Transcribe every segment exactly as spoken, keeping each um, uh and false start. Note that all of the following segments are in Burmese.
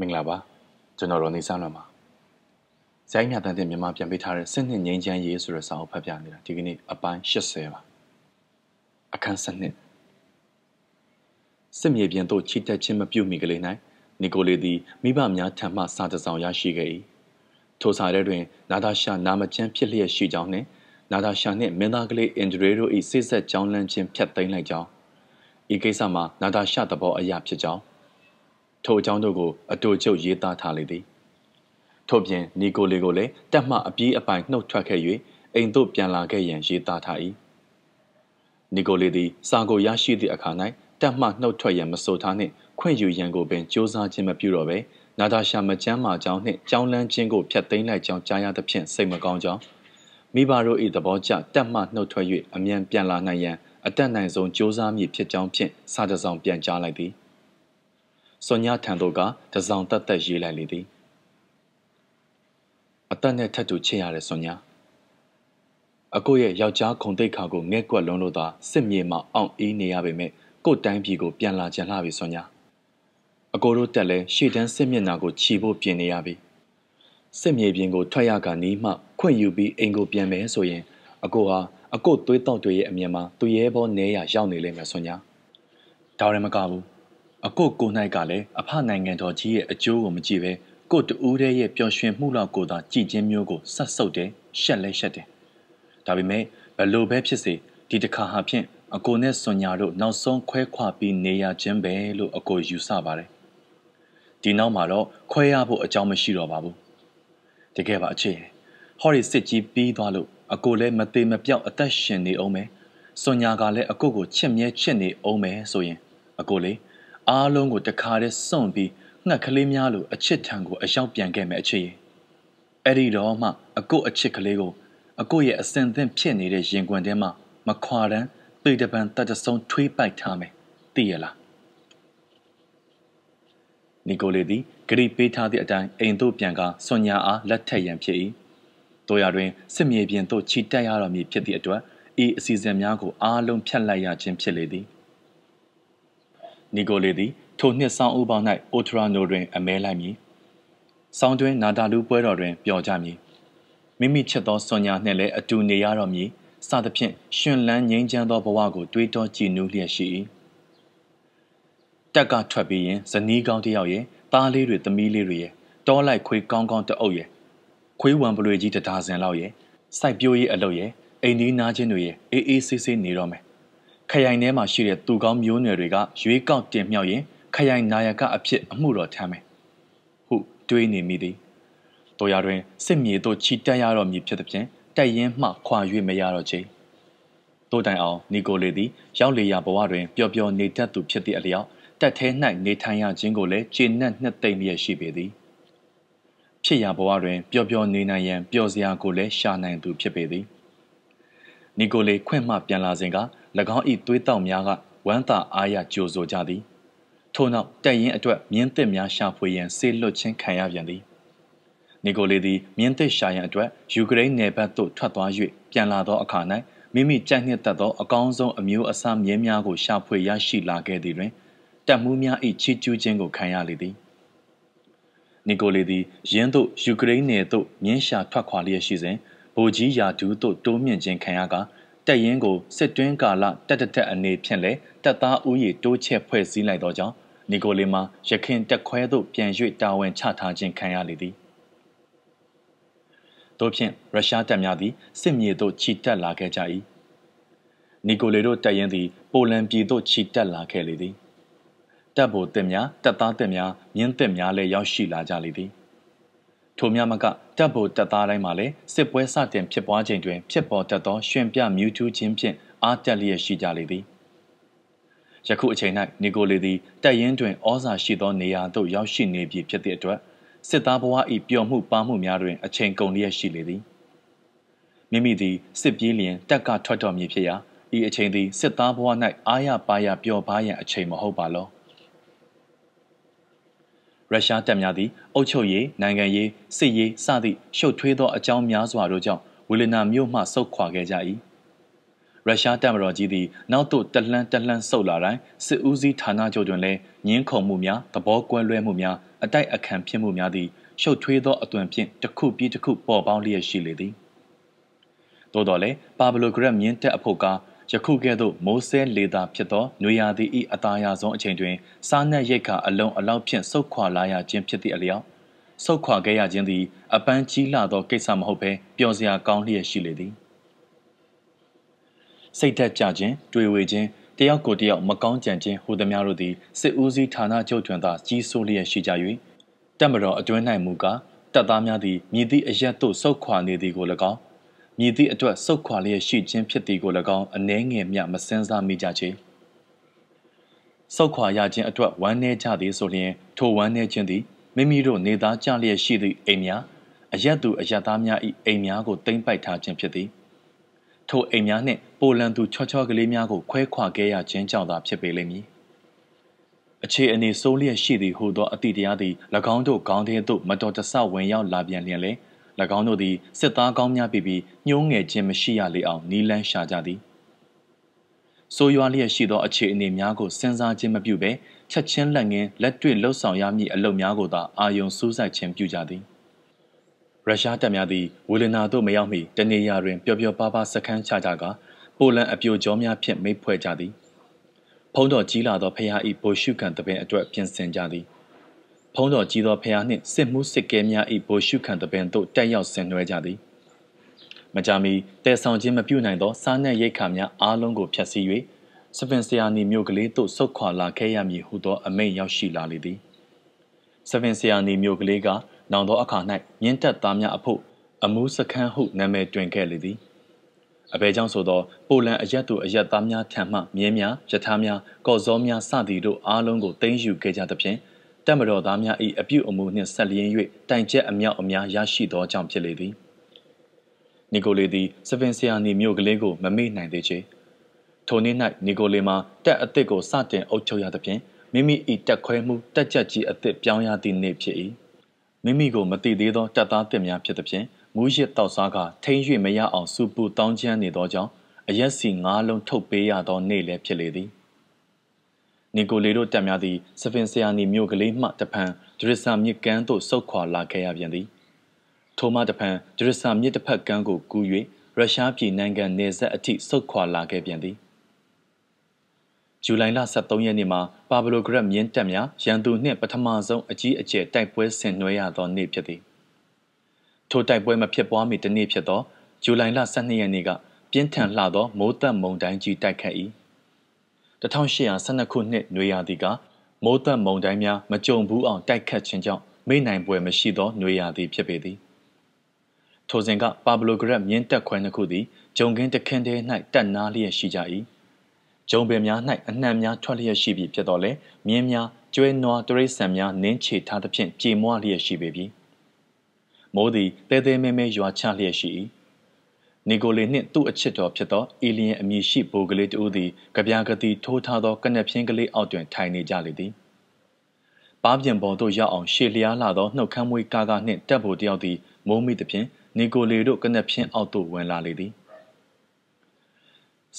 မင်္ဂလာပါကျွန်တော်တို့နေဆောင်လာပါဇိုင်းမြတန်တဲ့မြန်မာပြန်ပေးထားတဲ့စစ်နှစ်ငြိမ်းချမ်းရေးဆိုတဲ့စာအုပ်ဖတ်ပြနေတာဒီကနေ့အပိုင်း၈၀ပါအခန်းစနစ်စစ်မြေပြင်သို့ချီတက်ခြင်းမပြုမီကလေး၌နီကိုလီသည်မိဘများထံမှစာတစ်စောင်ရရှိခဲ့၏ထိုစာထဲတွင်နာတာရှာနာမကျန်းဖြစ်လျက်ရှိကြောင်းနှင့်နာတာရှာနှင့်မင်းသားကလေးအင်ဒရီတို့၏စိတ်ဆက်ကြောင်းလန်းခြင်းဖျက်သိမ်းလိုက်ကြောင်းဤကိစ္စမှာနာတာရှာသဘောအရာဖြစ်ကြောင်းထိုအကြောင်းတို့ကိုအတူချုပ်ရေးသားထားလေသည်ထို့ပြင်နီကိုလီကိုလည်းတက်မှအပြေးအပိုင်နှုတ်ထွက်ခဲ့၍အိမ်သို့ပြန်လာခဲ့ရန်ရေးသားထား၏နီကိုလီသည်စာကိုရရှိသည့်အခါ၌တက်မှနှုတ်ထွက်ရန်မဆိုထားနှင့်ခွင့်ယူရန်ကိုပင်ကြိုးစားခြင်းမပြုတော့ဘဲနာတာရှာမကျန်းမာကြောင်းနှင့်ကြောင်းလန်းခြင်းကိုဖျက်သိမ်းလိုက်ကြောင်းကြားရသဖြင့်စိတ်မကောင်းကြောင်းမိဘတို့၏သဘောကျတက်မှနှုတ်ထွက်၍အမြန်ပြန်လာနိုင်ရန်အတတ်နိုင်ဆုံးကြိုးစားမည်ဖြစ်ကြောင်းဖြင့်စာတစ်စောင်ပြန်ကြားလိုက်သည်စွန်ညာထံသို့ကတစောင်တက်တက်ရေးလိုက်လေသည်အတက်နဲ့ထပ်တူချစ်ရတဲ့စွန်ညာအကိုရဲ့ယောက်ျားခုန်တိတ်ခါကိုငဲ့ကွက်လွန်းလို့သာစစ်မြေမှာအောင့်အေးနေရပေမဲ့ကိုတိုင်းပြည်ကိုပြန်လာချင်လှပြီစွန်ညာအကိုတို့တက်လဲရှေ့တန်းစစ်မျက်နှာကိုခြိဖို့ပြင်နေရပြီစစ်မြေပြင်ကိုထွက်ရကနီးမှခွင့်ယူပြီးအိမ်ကိုပြန်မယ်ဆိုရင်အကိုဟာအကိုသွေးတောက်တွေရဲ့အမြင်မှာသူရဲဘောနေရရောက်နေလိမ့်မယ်စွန်ညာဒါရမကဘူးအကိုကိုနိုင်ကလည်းအဖနိုင်ငံတော်ကြီးရဲ့အကျိုးကိုမကြည့်ပဲကိုတူးတဲ့ရဲ့ပျော်ရွှင်မှုလောက်ကိုသာကြည်ချင်းမျိုးကိုဆက်ဆုပ်တယ်ရှက်လဲရှက်တယ်ဒါပေမဲ့ဘလို့ပဲဖြစ်စေဒီတစ်ခါဟာဖြင့်အကိုနဲ့စွန်ညာတို့နောက်ဆုံးခွဲခွာပြီးနေရခြင်းပဲလို့အကိုယူဆပါတယ်ဒီနောက်မှာတော့ခွဲရဖို့အကြောင်းမရှိတော့ပါဘူးတကယ်ပါအခြေဟော်ရီစစ်ကြီးပြီးသွားလို့အကိုလည်းမသေးမပြောက်အသက်ရှင်နေအောင်မယ်စွန်ညာကလည်းအကိုကိုချစ်မြဲချစ်နေအောင်မယ်ဆိုရင်အကိုလေအားလုံးကိုတခါတည်းစွန့်ပြီးငှက်ကလေးများလိုအချစ်ထံကိုအရောက်ပြန်ခဲ့မယ်အခြေ။အဲ့ဒီတော့မှအကိုအချစ်ကလေးကိုအကိုရဲ့အစင်သင်ဖြစ်နေတဲ့ရင်ခွင်ထဲမှာမခွာတန်းသိတပံတတ်တဆုံးထွေးပိုက်ထားမယ်သိရလား။နီကိုလီသည်ဂရီပေးထားတဲ့အတိုင်းအိမ်သို့ပြန်ကစွန်ညာအားလက်ထက်ရန်ဖြစ်၏။တို့ရတွင်စစ်မြေပြင်သို့ချီတက်ရတော်မူဖြစ်သည့်အတွက်ဤအစီအစဉ်များကိုအားလုံးဖြတ်လိုက်ရခြင်းဖြစ်လေသည်။နီကိုလီသည်ထိုနှစ်ဆောင်းဥပေါင်း၌အိုထရာနိုတွင်အမဲလိုက်မည်။ဆောင်းတွင်နာတာလူပွဲတော်တွင်ပျော်ကြမည်။မိမိချစ်သောစွန်ညာနှင့်လည်းအတူနေရတော်မည်။စသဖြင့်ရှင်လန်းငြိမ်းချမ်းသောဘဝကိုတွေးတောကြည်နူးလျက်ရှိ၏။တက်ကထွက်ပြီးရင်ဇနီးကောင်းတစ်ယောက်ရဲ့သားလေးတွေသမီးလေးတွေရဲ့တောလိုက်ခွေးကောင်းကောင်းတအုပ်ရဲ့ခွေးဝံပလွေကြီးတစ်ဒါဇင်လောက်ရဲ့စိုက်ပျိုးရေးအလုပ်ရဲ့အိမ်နီးနားချင်းတွေရဲ့အေးအေးဆေးဆေးနေတော့မယ်။ခရိုင်ထဲမှာရှိတဲ့သူကောင်းမျိုးနွယ်တွေကရွေးကောက်တင်မြှောက်ရင်ခရိုင်နာယကအဖြစ်အမှုတော်ထမ်းမယ်။ဟုတွေးနေမိသည်။တို့ရတွင်စစ်မြေတို့ချီတက်ရတော်မူဖြစ်သဖြင့်တိုက်ရင်မှခွာ၍မရတော့ချေ။တို့တိုင်အောင်နီကိုလီသည်ရောက်လေရာဘဝတွင်ပျော်ပျော်နေတတ်သူဖြစ်သည့်အလျောက်တက်ထဲ၌နေထိုင်ရခြင်းကိုလည်းကျေနပ်နှစ်သိမ့်လျက်ရှိပေသည်။ဖြစ်ရာဘဝတွင်ပျော်ပျော်နေနိုင်ရန်ပျော်စရာကိုလည်းရှာနိုင်သူဖြစ်ပေသည်။နီကိုလီခွင့်မှပြန်လာစဉ်က၎င်း၏သွေးတောက်များကဝမ်းသာအားရကြိုဆိုကြသည်ထို့နောက်တက်ရင်အတွက်မြင်းသစ်များရှာဖွေရန်ဆေးလွတ်ခြင်းခံရပြန်သည်နီကိုလီသည်မြင်းသစ်ရှာရန်အတွက်ယူကရိန်းနယ်ပတ်သို့ထွက်သွား၍ပြန်လာသောအခါ၌မိမိကြိုက်နှစ်သက်သောအကောင်းဆုံးအမျိုးအစားမြင်းများကိုရှာဖွေရရှိလာခဲ့သည်တွင်တက်မှုများ၏ချီးကျူးခြင်းကိုခံရလေသည်နီကိုလီသည်ယင်းသို့ယူကရိန်းနယ်သို့မြင်းရှာထွက်ခွာလျက်ရှိစဉ်ဗိုလ်ကြီးယာဒူးသို့တိုးမြင့်ခြင်းခံရကတက်ရင်ကိုစစ်တွင်းကာလတက်တက်တက်အနေဖြင့်လဲတက်သားဦးရေတိုးချဲ့ဖွဲ့စည်းလိုက်သောကြောင့်နီကိုလီမှာရခင်တက်ခွဲသို့ပြန်၍တာဝန်ချထားခြင်းခံရလေသည်တို့ဖြင့်ရုရှားတပ်များသည်စစ်မြေသို့ချီတက်လာခဲ့ကြ၏နီကိုလီတို့တက်ရင်သည်ပိုလန်ပြည်သို့ချီတက်လာခဲ့လေသည်တပ်ဗိုလ်သစ်များတက်သားသစ်များမြင်းသစ်များလည်းရောက်ရှိလာကြလေသည်ထိုများမကတပ်ဗိုလ်တပ်သားတိုင်းမှာလည်းစစ်ပွဲစတင်ဖြစ်ပွားချိန်တွင်ဖြစ်ပေါ်တတ်သောရှင်ပြမြူးထူးခြင်းဖြင့်အားတက်လျက်ရှိကြလေသည်ယခုအချိန်၌နီကိုလီသည်တပ်ရင်းတွင်ဩဇာရှိသောနေရာသို့ရောက်ရှိနေပြီဖြစ်သည့်အတွက်စစ်သားဘဝ၏ပျော်မှုပါမှုများတွင်အချိန်ကုန်လျက်ရှိလေသည်မိမိသည်စစ်ပြေးလျင်တက်ကထွက်တော်မူဖြစ်ရာဤအချိန်သည်စစ်သားဘဝ၌အားရပါရပျော်ပါရန်အချိန်မဟုတ်ပါလောရုရှားတပ်များသည်အုပ်ချုပ်ရေးနိုင်ငံရေးစစ်ရေးစသည့်ရှုပ်ထွေးသောအကြောင်းများစွာတို့ကြောင့်ဝီလနာမြို့မှဆုတ်ခွာခဲ့ကြ၏ ရုရှားတပ်မတော်ကြီးသည်နောက်သို့တလှမ်းတလှမ်းဆုတ်လာတိုင်းစစ်ဦးစီးဌာနချုပ်တွင်လည်းငင်းခုန်မှုများသဘောကွဲလွဲမှုများအတိုက်အခံဖြစ်မှုများသည်ရှုပ်ထွေးသောအသွင်ဖြင့်တစ်ခုပြီးတစ်ခုပေါ်ပေါက်လျက်ရှိလေသည်သို့တော်လည်းပါဘလိုဂရက်မြင်းတက်အဖို့ကယခုကဲ့သို့မိုးဆဲလေသာဖြစ်သောနွေရာသီ၏အသာရဆုံးအချိန်တွင်စားနပ်ရိက္ခာအလုံးအလောက်ဖြင့်ဆုတ်ခွာလာရခြင်းဖြစ်သည့်အလျောက်ဆုတ်ခွာခဲ့ရခြင်းသည်အပန်းကြီးလာသောကိစ္စမဟုတ်ဘဲပျော်စရာကောင်းလျက်ရှိလေသည်စိတ်သက်ကြခြင်းတွေ့ဝေခြင်းတယောက်ကိုတယောက်မကောင်းကြံခြင်းဟူသည်များတို့သည်စစ်ဦးစီးဌာနချုပ်တွင်သာကြီးစိုးလျက်ရှိကြ၍တပ်မတော်အတွင်း၌မူကားတပ်သားများသည်မြည်သည့်အရက်သို့ဆုတ်ခွာနေသည်ကို၎င်းမြည်သည့်အတွက်ဆုတ်ခွာလျက်ရှိခြင်းဖြစ်သည်ကို၎င်းအနှဲငယ်မျှမစင်စားမိကြချေဆုတ်ခွာရခြင်းအတွက်ဝမ်းနည်းကြသည်ဆိုလျှင်ထိုဝမ်းနည်းခြင်းသည်မိမိတို့နေသားကြလျက်ရှိသည့်အိမ်များအရက်သူအရက်သားများ၏အိမ်များကိုသိမ်းပိုက်ထားခြင်းဖြစ်သည်ထိုအိမ်များနှင့်ပိုလန်သူချောချောကလေးများကိုခွဲခွာခဲ့ရခြင်းကြောင့်သာဖြစ်ပေလိမ့်မည်အခြေအနေစိုးလျက်ရှိသည့်ဟူသောအသည့်တရားသည်၎င်းတို့ခေါင်းထဲသို့မတော်တဆဝင်ရောက်လာပြန်လျင်လည်း၎င်းတို့သည်စစ်သားကောင်းများပြီးပြီးညှိုးငယ်ခြင်းမရှိရလေအောင်နီးလန်းရှာကြသည်ဆိုးရွားလျက်ရှိသောအခြေအနေများကိုစဉ်းစားခြင်းမပြုဘဲချက်ချင်းလက်ငင်းလက်တွေ့လှုပ်ဆောင်ရမည့်အလုပ်များကိုသာအာရုံစူးစိုက်ခြင်းပြုကြသည်ရုရှားတပ်များသည်ဝီလနာသို့မရောက်မီတနေရာတွင်ပျော်ပျော်ပါးပါးစခန်းချကြကာပိုလန်အပြိုကြောများဖြင့်မိတ်ဖွဲ့ကြသည်ဖုံးတော်ကြီးလာသောဖျား၏ဗိုလ်ရှုခံတပင်အတွက်ပြင်ဆင်ကြသည်ဖုံးတော်ကြီးသောဖျားနှင့်စစ်မှုစစ်ကဲများ၏ဗိုလ်ရှုခံတပင်တို့တက်ရောက်ဆင်နွှဲကြသည်မကြာမီတည်ဆောင်ခြင်းမပြုနိုင်သောစားနပ်ရိက္ခာများအားလုံးကိုဖျက်ဆီး၍စပင်ဆီယာနီမြို့ကလေးသို့ဆုတ်ခွာလာခဲ့ရမည်ဟုသောအမိန့်ရောက်ရှိလာလေသည်စပင်ဆီယာနီမြို့ကလေးကနောင်သောအခါ၌မြင့်တက်သားများအဖို့အမှုစခန်းဟုနာမည်တွင်ခဲ့လေသည်အဘယ်ကြောင့်ဆိုသောပိုလန်အရက်သူအရက်သားများထံမှမြင်းများယထာများကော်ဇောများစသည်တို့အားလုံးကိုသိမ်းယူခဲ့ကြသဖြင့်တပ်မတော်သားများ၏အပြုအမူနှင့်ဆက်လျင်း၍တိုင်ကျက်အမြောက်အများရရှိသောကြောင့်ဖြစ်လေသည်နီကိုလီသည်စပင်ဆီယာနီမြို့ကလေးကိုမမေ့နိုင်သေးချေထိုနေ့၌နီကိုလီမှာတက်အသစ်ကိုစတင်အုပ်ချုပ်ရသဖြင့်မိမိ၏တက်ခွဲမှုတက်ကြက်ကြီးအသစ်ပြောင်းရသည့်နေ့ဖြစ်၏မိမိကိုမသိသေးသောတပ်သားတစ်များဖြစ်သဖြင့်မူးယစ်တောက်စားကထိန်း၍မရအောင်စူပူတောင်းချမ်းနေသောကြောင့်အရက်စီငါးလုံးထုတ်ပေးရသောနေ့လည်းဖြစ်လေသည်နီကိုလီတို့တပ်များသည်စပင်ဆီယာနီမြို့ကလေးမှတဖန်ဒရစ်ဆာမြစ်ကမ်းသို့ဆုတ်ခွာလာခဲ့ရပြန်သည်ထိုမှတဖန်ဒရစ်ဆာမြစ်တစ်ဖက်ကမ်းကိုကူး၍ရုရှားပြည်နိုင်ငံနယ်စပ်အထိဆုတ်ခွာလာခဲ့ပြန်သည်ဇူလိုင်လဆယ့်သုံးရက်နေ့မှာပါဘလိုဂရက်မြင်းတက်များရန်သူနှင့်ပထမဆုံးအကြီးအကျယ်တိုက်ပွဲဆင်နွှဲရသောနေ့ဖြစ်သည်ထိုတိုက်ပွဲမဖြစ်ပွားမီတစ်နေ့ဖြစ်သောဇူလိုင်လဆယ့်နှစ်ရက်နေ့ကပြင်းထန်လှသောမိုးသက်မုန်တိုင်းကြီးတိုက်ခတ်၏တစ်၈၁၂ခုနှစ်နွေရာသီကမိုးသက်မုန်တိုင်းများမကြုံဘူးအောင်တိုက်ခတ်ခြင်းကြောင့်မိနိုင်ပွဲမရှိသောနွေရာသီဖြစ်ပေသည်ထိုစဉ်ကပါဘလိုဂရက်မြင်းတက်ခွဲနှစ်ခုသည်ဂျုံကင်းတခင်တဲ၌တက်နားလျက်ရှိကြ၏ဂျုံပင်များ၌အနှံများထွက်လျက်ရှိပြီဖြစ်တော်လဲမြင်းများကျွဲနွားတရိษံများနင်းချေထားသဖြင့်ကြေမွလျက်ရှိပေပြီမိုးသည်တဲတဲမဲမဲရွာချလျက်ရှိ၏နီကိုလီနှင့်သူ့အချစ်တော်ဖြစ်သောအီလီယန်အမည်ရှိဘိုးကလေးတူသည်ကြပြာကတိထိုးထားသောကနက်ဖြင်းကလေးအောက်တွင်ထိုင်နေကြလေသည်ပါးပြင်ပေါ်သို့ရောက်အောင်ရှေ့လျားလာသောနှုတ်ခမ်းမွေးကားကနှင့်တက်ဖို့တယောက်သည်မိုးမိသဖြင့်နီကိုလီတို့ကနက်ဖြင်းအောက်သို့ဝင်လာလေသည်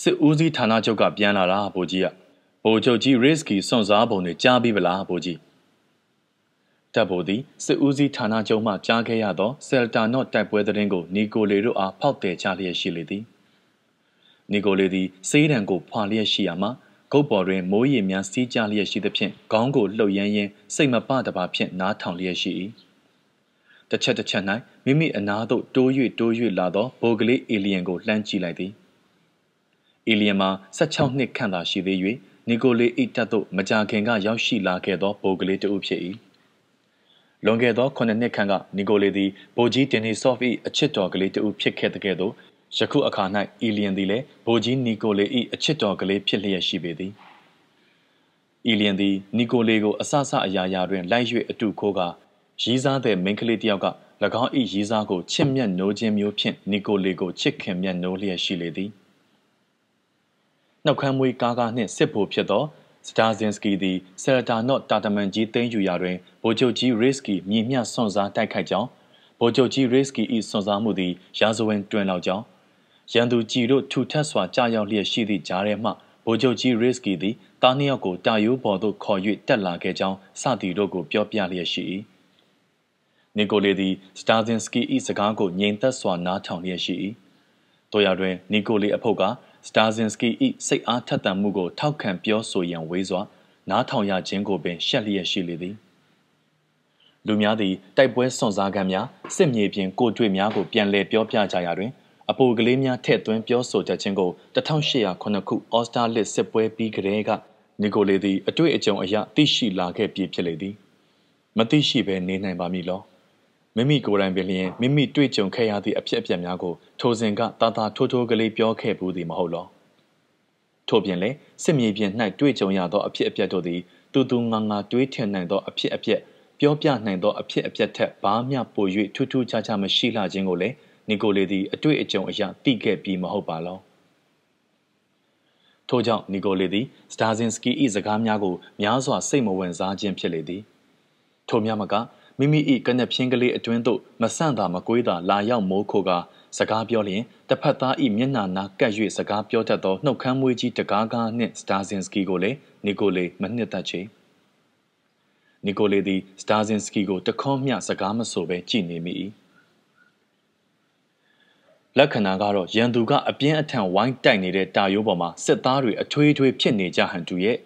စစ်ဦးစီးဌာနချုပ်ကပြန်လာတာဗိုလ်ကြီးကဗိုလ်ချုပ်ကြီးရစ်စကီစွန့်စားပုံတွေကြားပြီးပလားဗိုလ်ကြီးတပ်ဗိုလ်သည်စစ်ဦးစီးဌာနချုပ်မှကြားခဲ့ရသောဆယ်တာနော့တိုက်ပွဲသတင်းကိုနီကိုလီတို့အားဖောက်တယ်ချလျက်ရှိလေသည်နီကိုလီသည်စေးတံကိုဖွာလျက်ရှိရမှဂုတ်ပေါ်တွင်မိုးရေများစီးကျလျက်ရှိသဖြင့်ခေါင်းကိုလှုပ်ရမ်းရင်းစိတ်မပတပါဖြင့်နားထောင်လျက်ရှိ၏တစ်ချက်တစ်ချက်၌မိမိအနာသို့တိုး၍တိုး၍လာသောဘိုးကလေးအေလီယန်ကိုလှမ်းကြည့်လိုက်သည်အီလီယန်မှာဆယ့်၆နှစ်ခန့်သာရှိသေး၍နီကိုလီအိတက်တို့မကြာခင်ကရောက်ရှိလာခဲ့သောဗိုလ်ကလေးတဦးဖြစ်၏လွန်ခဲ့သောခုနှစ်နှစ်ခန့်ကနီကိုလီသည်ဗိုလ်ကြီးတင်နီဆော့ဖ်၏အချစ်တော်ကလေးတဦးဖြစ်ခဲ့တဲ့ကဲ့သို့ယခုအခါ၌အီလီယန်သည်လည်းဗိုလ်ကြီးနီကိုလီ၏အချစ်တော်ကလေးဖြစ်လျက်ရှိပေသည်အီလီယန်သည်နီကိုလီကိုအဆဆအရာရာတွင်လိုက်၍အတူခိုးကရီးစားတဲ့မိန်းကလေးတစ်ယောက်က၎င်း၏ရီးစားကိုချစ်မြတ်နိုးခြင်းမျိုးဖြင့်နီကိုလီကိုချစ်ခင်မြတ်နိုးလျက်ရှိလေသည်နှုတ်ခမ်းမွေးကားကားနှင့်စစ်ဖို့ဖြစ်သောစတာဇင်စကီသည်ဆယ်တာနော့တာတမန်ကြီးသိမ်းယူရာတွင်ဗိုလ်ချုပ်ကြီးရစ်စကီမြည်မြစွန့်စားတိုက်ခိုက်ကြောင်းဗိုလ်ချုပ်ကြီးရစ်စကီ၏စွန့်စားမှုသည်ရာဇဝင်တွင်လောက်ကြောင်း ရန်သူကြည်တို့ထူထပ်စွာကြားရောက်လျက်ရှိသည့်ကြားထဲမှဗိုလ်ချုပ်ကြီး Risky သည်တားနှစ်ယောက်ကိုတာယိုးပေါ်သို့ခေါ်၍တက်လာခဲ့ကြောင်းစသည်တို့ကိုပြောပြလျက်ရှိ၏။ နီကိုလေသည်စတာဇင်စကီ၏စကားကိုငြိမ်သက်စွာနားထောင်လျက်ရှိ၏။သို့ရာတွင်နီကိုလေအဖုတ်ကစတာဇင်စကီ၏စိတ်အားထက်သန်မှုကိုထောက်ခံပြောဆိုရန်ဝေးစွာနားထောင်ရခြင်းကိုပင်ရှက်လျက်ရှိလေသည်။လူများသည်တိုက်ပွဲစွန့်စားကမ်းများစစ်မြေပြင်ကိုတွေ့များကိုပြန်လည်ပြောပြကြရာတွင်အပိုကလေးများထည့်သွင်းပြောဆိုကြခြင်းကိုတစ်ထောင်၈၀၀ခု All-Star List စစ်ပွဲပြီးကတည်းကနီကိုလေသည်အတွေ့အကြုံအရသိရှိလာခဲ့ပြီဖြစ်လေသည်မသိရှိဘဲနေနိုင်ပါမည်လောမိမိကိုယ်တိုင်ပင်လျင်မိမိတွေ့ကြုံခဲ့ရသည့်အဖြစ်အပျက်များကိုထိုစဉ်ကတာတာထိုးထိုးကလေးပြောခဲ့ဘူးသည်မဟုတ်လောထို့ပြင်လည်းစစ်မြေပြင်၌တွေ့ကြုံရသောအဖြစ်အပျက်တို့သည်တူတူငါငါတွေးထင်နိုင်သောအဖြစ်အပျက်ပြောပြနိုင်သောအဖြစ်အပျက်ထက်ဘာမျှပို၍ထူးထူးခြားခြားမရှိလာခြင်းကိုလည်းနီကိုလေသည်အတွေ့အကြုံအရသိခဲ့ပြီးမဟုတ်ပါလောထို့ကြောင့်နီကိုလေသည်စတာဇင်စကီ၏စကားများကိုများစွာစိတ်မဝင်စားခြင်းဖြစ်လေသည်ထို့များမကမိမိ၏ကနက်ဖြင်းကလေးအတွင်းသို့မဆန့်သာမကွေးသာလာရောက်မိုးခိုကာစကားပြောလျင်တစ်ဖက်သား၏မျက်နှာနာကပ်၍စကားပြောတတ်သောနှုတ်ခမ်းမွေးကြီးတကားကားနှင့်စတာဇင်စကီကိုလည်းနီကိုလေမနှစ်သက်ချေနီကိုလေသည်စတာဇင်စကီကိုတခေါမျှစကားမဆိုဘဲကြည်နေမိ၏လက္ခဏာကတော့ရန်သူကအပြင်းအထန်ဝိုင်းတိုက်နေတဲ့တာရိုးပေါ်မှာစစ်သားတွေအထွေထွေဖြစ်နေကြဟန်တူရဲ့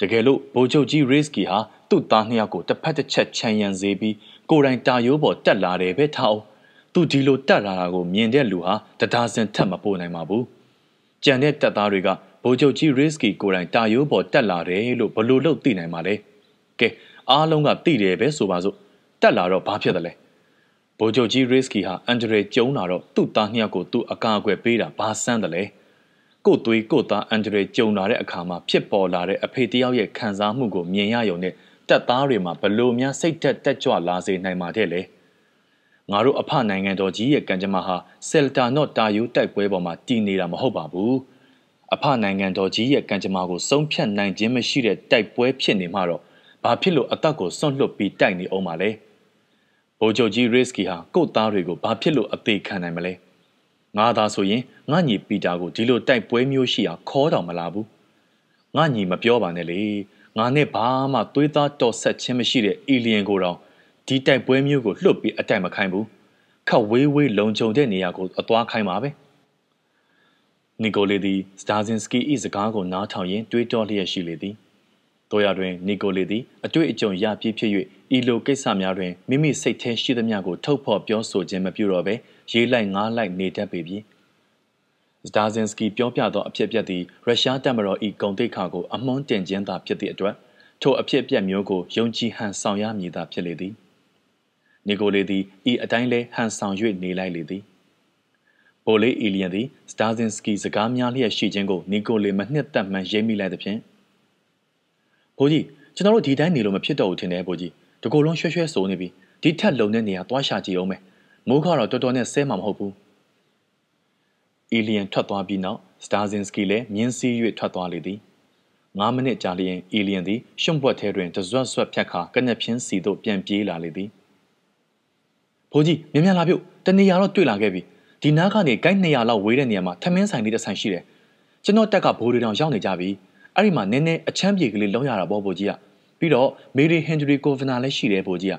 တကယ်လို့ဗိုလ်ချုပ်ကြီး Risky ဟာသူ့သားနှစ်ယောက်ကိုတစ်ဖက်တစ်ချက်ချန်ရန်စေပြီးကိုယ်တိုင်တာရိုးပေါ်တက်လာတယ်ပဲထားအောင်သူဒီလိုတက်လာတာကိုမြင်တဲ့လူဟာတဒါဇင်ထပ်မပိုနိုင်ပါဘူးကြံတဲ့တပ်သားတွေကဗိုလ်ချုပ်ကြီး Risky ကိုယ်တိုင်တာရိုးပေါ်တက်လာတယ်လို့ဘလို့လို့သိနိုင်ပါလဲကဲအားလုံးကသိတယ်ပဲဆိုပါစို့တက်လာတော့ဘာဖြစ်တယ်လဲဗိုလ်ချုပ်ကြီး Risky ဟာအန်ဒရီကျုံလာတော့သူ့သားနှစ်ယောက်ကိုသူ့အကာအကွယ်ပေးတာဘာဆန်းတယ်လဲကို့သွေးကို့သားအန်ဒရီကျုံလာတဲ့အခါမှာဖြစ်ပေါ်လာတဲ့အဖေတယောက်ရဲ့ခံစားမှုကိုမြင်ရရုံနဲ့တက်သားတွေမှာဘလို့များစိတ်သက်တက်ကြွလာစေနိုင်မှာတဲ့လေငါတို့အဖနိုင်ငံတော်ကြီးရဲ့ကံကြမ္မာဟာဆယ်တာနော့တာယူတိုက်ပွဲပေါ်မှာတည်နေတာမဟုတ်ပါဘူးအဖနိုင်ငံတော်ကြီးရဲ့ကံကြမ္မာကိုဆုံးဖြတ်နိုင်ခြင်းမရှိတဲ့တိုက်ပွဲဖြစ်နေမှာတော့ဘာဖြစ်လို့အသက်ကိုစွန့်လွတ်ပြီးတိုက်နေအောင်ပါလဲဗိုလ်ချုပ်ကြီး Risky ဟာကို့သားတွေကိုဘာဖြစ်လို့အသေးခံနိုင်မလဲငါသားဆိုရင်ငါညီပီတာကိုဒီလိုတိုက်ပွဲမျိုးရှိအောင်ခေါ်တော်မလာဘူးငါညီမပြောပါနဲ့လေငါနဲ့ဘာမှသွေးသားတော်ဆက်ခြင်းမရှိတဲ့ alien ကိုတော့ဒီတိုက်ပွဲမျိုးကိုလှုပ်ပြီးအတိုက်မခိုင်းဘူးခက်ဝေးဝေးလုံခြုံတဲ့နေရာကိုအသွားခိုင်းပါပဲနီကိုလေသည် Starzynski ၏စကားကိုနားထောင်ရင်းတွေးတောလျက်ရှိလေသည်တို့ရတွင်နီကိုလေသည်အတွေ့အကြုံရပြည့်ဖြစ်၍ဤလိုကိစ္စများတွင်မိမိစိတ်ထဲရှိသမျှကိုထုတ်ဖော်ပြောဆိုခြင်းမပြုတော့ဘဲရေးလိုက်ငားလိုက်နေတတ်ပေပြီ။ Starzynski ပြောပြသောအဖြစ်အပျက်သည်ရုရှားတပ်မတော်၏ဂုဏ်သိက္ခာကိုအမွှန်းတင်ခြင်းသာဖြစ်သည့်အတွက်ထိုအဖြစ်အပျက်မျိုးကိုယုံကြည်ဟန်ဆောင်ရမည်သာဖြစ်လေသည်။နီကိုလေသည်ဤအတိုင်းလဲဟန်ဆောင်၍နေလိုက်လေသည်။ပိုလေးအီလီယန်သည် Starzynski စကားများလျက်ရှိခြင်းကိုနီကိုလေမနှစ်သက်မှန်ရိပ်မိလိုက်သဖြင့်ဘိုးကြီးကျွန်တော်တို့ဒီတိုင်းနေလို့မဖြစ်တော့ဘူးထင်တယ်ဘိုးကြီးတကူလုံးရွှဲရွှဲဆိုနေပြီဒီထက်လုံတဲ့နေရာသွားရှာကြည့်အောင်မယ်မိုးခါတော့တော်တော်နဲ့ဆဲမှာမဟုတ်ဘူးအီလီယန်ထွက်သွားပြီးနောက်စတာဇင်စကီလည်းမြင်းစီး၍ထွက်သွားလေသည်၅မိနစ်ကြာလျင်အီလီယန်သည်ရှွန့်ပွက်ထဲတွင်တဆွတ်ဆွတ်ဖြတ်ခါကနက်ဖြင်းစီသို့ပြန်ပြေးလာလေသည်ဘိုးကြီးမြင်မြန်လာပြုတ်တနေရာတော့တွေ့လာခဲ့ပြီဒီနားကနေကိုင်း၂၀၀လောက်ဝေးတဲ့နေရာမှာထမင်းဆိုင်လေးတစ်ဆိုင်ရှိတယ်ကျွန်တော်တက်ကဘိုးတွေတောင်ရောက်နေကြပြီအဲ့ဒီမှာနည်းနည်းအချမ်းပြေကလေးလုံးရတာပေါ့ဘိုးကြီးကပြီးတော့မေရီဟင်ဂျရီကိုဗနာလည်းရှိတယ်ဘိုးကြီးက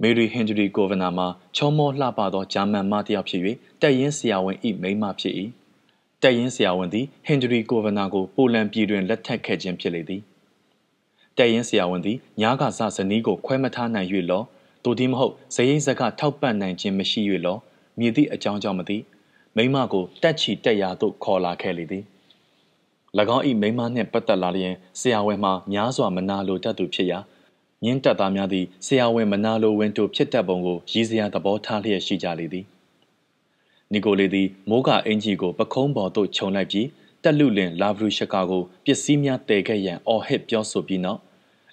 မေရီဟင်ဂျရီကိုဗနာမှာချောမောလှပသောဂျာမန်မတစ်ယောက်ဖြစ်၍တက်ရင်ဆရာဝန်ဤမိန်းမဖြစ်၏တက်ရင်ဆရာဝန်သည်ဟင်ဂျရီကိုဗနာကိုပိုလန်ပြည်တွင်လက်ထပ်ခဲ့ခြင်းဖြစ်လေသည်တက်ရင်ဆရာဝန်သည်ညာကစဇနီးကိုခွဲမထားနိုင်၍လောသို့တည်းမဟုတ်ဇယိတ်ဇကထောက်ပံ့နိုင်ခြင်းမရှိ၍လောမည်သည့်အကြောင်းကြောင့်မသိမိန်းမကိုတက်ချီတက်ရာသို့ခေါ်လာခဲ့လေသည်၎င်း၏မိန်းမနှင့်ပတ်သက်လာလျင်ဆရာဝန်မှများစွာမနာလိုတတ်သူဖြစ်ရာမြင်းတပ်သားများသည်ဆရာဝန်မနာလိုဝင်သူဖြစ်တတ်ပုံကိုရည်စရာသဘောထားလျက်ရှိကြလေသည်နီကိုလေသည်မိုးကအင်ကြီးကိုပခုံးပေါ်သို့ခြုံလိုက်ပြီးတက်လူလင်လာဗရူရှကာကိုပစ္စည်းများတည်ခဲ့ရန်အော်ဟစ်ပြောဆိုပြီးနောက်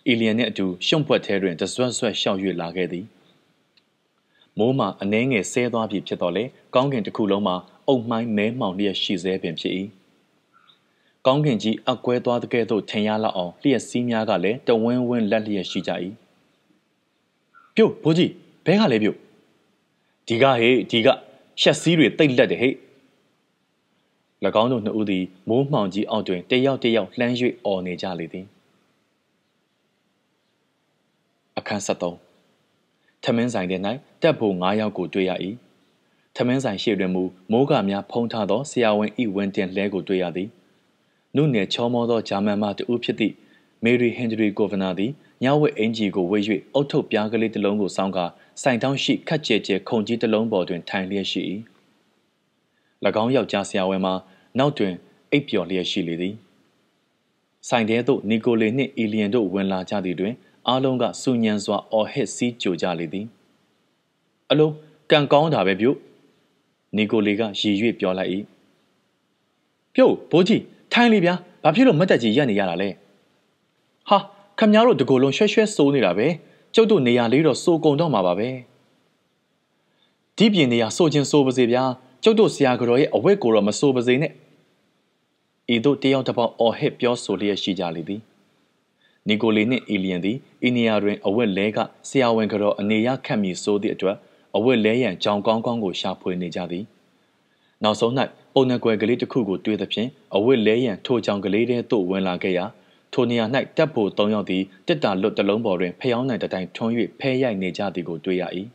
အီလီယန်နှင့်အတူရှုံ့ပွက်ထဲတွင်တဆွတ်ဆွတ်ရှောက်၍လာခဲ့သည်မိုးမှအနှဲငယ်ဆဲသွားပြီဖြစ်တော်လဲကောင်းကင်တစ်ခုလုံးမှာအုံမှိုင်းမဲမှောင်လျက်ရှိဆဲပင်ဖြစ်၏ကောင်းကင်ကြီးအကွဲသွားတဲ့ကဲ့သို့ထင်ရလောက်အောင်လျှက်စီးများကလည်းတဝင်းဝင်းလက်လျက်ရှိကြ၏ပြုတ်ဘိုးကြီးဘဲကလည်းပြုတ်ဒီကဟေးဒီက些思维对立的黑。那刚弄的屋里，某忙起奥顿，得要得要，冷血奥内家里的。阿看啥到？他们在的那，但不我要过对呀伊。他们在写的某某个面碰他到，是要问一问点来过对呀的。侬呢？悄摸到家门嘛的屋皮的，梅瑞亨德瑞过分那的，因为安吉个威胁，奥托边个里的龙骨伤个。 三堂是客姐姐控制的龙宝团谈恋爱，那刚要讲啥话嘛？那团一表恋爱里的，三天都尼古勒呢一连都问拉家的团，阿龙个苏年说奥黑西酒家里的，阿龙刚刚他被表，尼古勒个喜悦表来伊，表伯吉谈里边把皮龙没得几样的伢来，哈，看伢罗的古龙学学收你了呗。 就到你呀，你罗收工到嘛吧呗？这边你呀，收钱收不这边，就到下个月我外国人么收不这呢？伊都这样的把我黑表收了些家里的，你过来呢一年的，一年人我外来个，下外个罗你呀看米收的多，我外来人将光光个下陪你家的。那时候呢，我那乖个里的苦个对的偏，我外来人偷将个里的都问哪个呀？ 托尼亚奈得不同样的，这大陆的龙宝人培养来的但穿越培养内家的个对呀伊，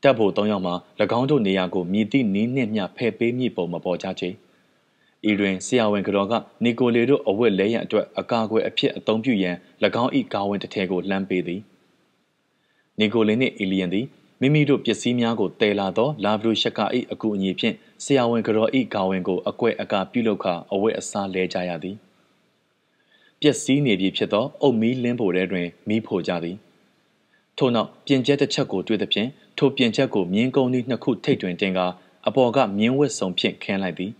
得不同样嘛，那广东内亚个米地尼内面配备米宝么包家去，伊人西亚文个人个，你过来罗阿位来样多，阿家个一片东表演，那讲伊家文的太过冷白的，你过来呢伊样的，咪咪罗别西面个带拉到拉不罗西家伊阿个叶片，西亚文个人伊家文个阿个阿家比罗卡阿位阿三来家呀的。 别西那边偏到欧美南部来人没婆家的，头脑边界的吃过对的片，头边界过面高的那口太短点个，阿爸个面外上片看来的，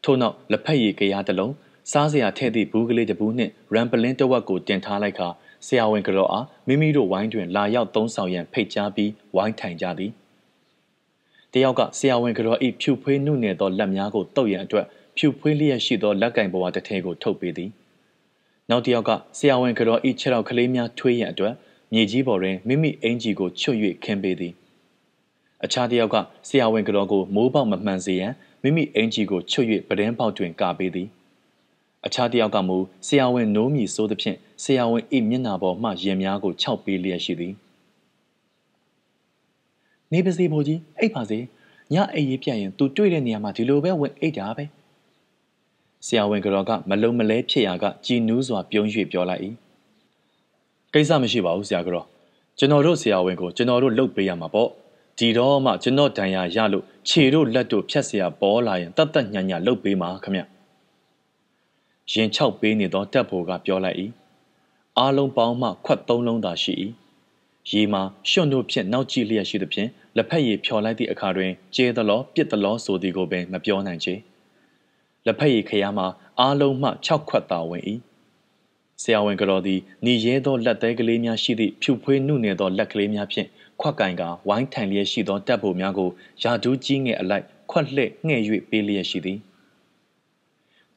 头脑来拍一个伢的龙，三十伢太的不个来的不呢，然不然到我个电台来个，下晚个了啊，每每都晚点拉要东少人配家比晚谈家的，第二个下晚个了一漂泊努力到南亚个导演团，漂泊里许多拉干部话的太过特别的。 နောက်တစ်ယောက်ကဆရာဝန်ကတော်ဤခြေထောက်ကလေးများထွေးရန်အတွက်မြေကြီးပေါ်တွင်မိမိအင်ဂျီကိုချွတ်၍ခင်းပေးသည်အခြားတစ်ယောက်ကဆရာဝန်ကတော်ကိုမိုးပေါက်မမှန်စေရန်မိမိအင်ဂျီကိုချွတ်၍ပဒင်းပေါက်တွင်ကာပေးသည်အခြားတစ်ယောက်ကမူဆရာဝန်နိုးမြည်ဆိုသဖြင့်ဆရာဝန်ဤမျက်နှာပေါ်မှရင်များကိုခြောက်ပေးလျက်ရှိသည်နေပါစေဘိုးကြီးအိပ်ပါစေညအိပ်ရေးပြတ်ရင်သူတွေ့တဲ့နေရာမှာဒီလိုပဲဝင်အိပ်တာပဲ ဆရာဝန်ကတော်ကမလုံမလဲဖြစ်ရာကကြည်နူးစွာပြုံး၍ပြောလိုက်၏ကိစ္စမရှိပါဘူးဆရာကတော်ကျွန်တော်တို့ဆရာဝန်ကိုကျွန်တော်တို့လှုပ်ပေးရမှာပေါ့ဒီတော့မှကျွန်တော်ဒဏ်ရာရလို့ခြေတို့လက်တို့ဖြတ်ဆရာပေါ်လာရင်တတ်တတ်ညံ့ညံ့လှုပ်ပေးမှာခမရင်ချောက်ပေးနေသောတပ်ဖို့ကပြောလိုက်၏အားလုံးပေါင်းမှခွက်သုံးလုံးသာရှိ၏ရေမှာရွှွန့်တို့ဖြင့်နောက်ကြည့်လျက်ရှိသဖြင့်လက်ဖက်ရည်ဖြော်လိုက်သည့်အခါတွင်ကျဲသလောပြစ်သလောဆိုသည်ကိုပင်မပြောနိုင်ချေ လက်ဖက်ရည်ခရာမှာအားလုံးမှ၆ခွက်သာဝင်၏ဆရာဝန်ကတော်သည်ညီရဲသောလက်သေးကလေးများရှိသည့်ဖြူဖွေးနုနယ်သောလက်ကလေးများဖြင့်ခွက်ကင်ကဝိုင်းထိုင်လျက်ရှိသောတပ်ဖို့များကိုယာဒူးကြီးငယ်အလိုက်ခွက်လှဲ့ငှဲ့၍ပေးလျက်ရှိသည်တ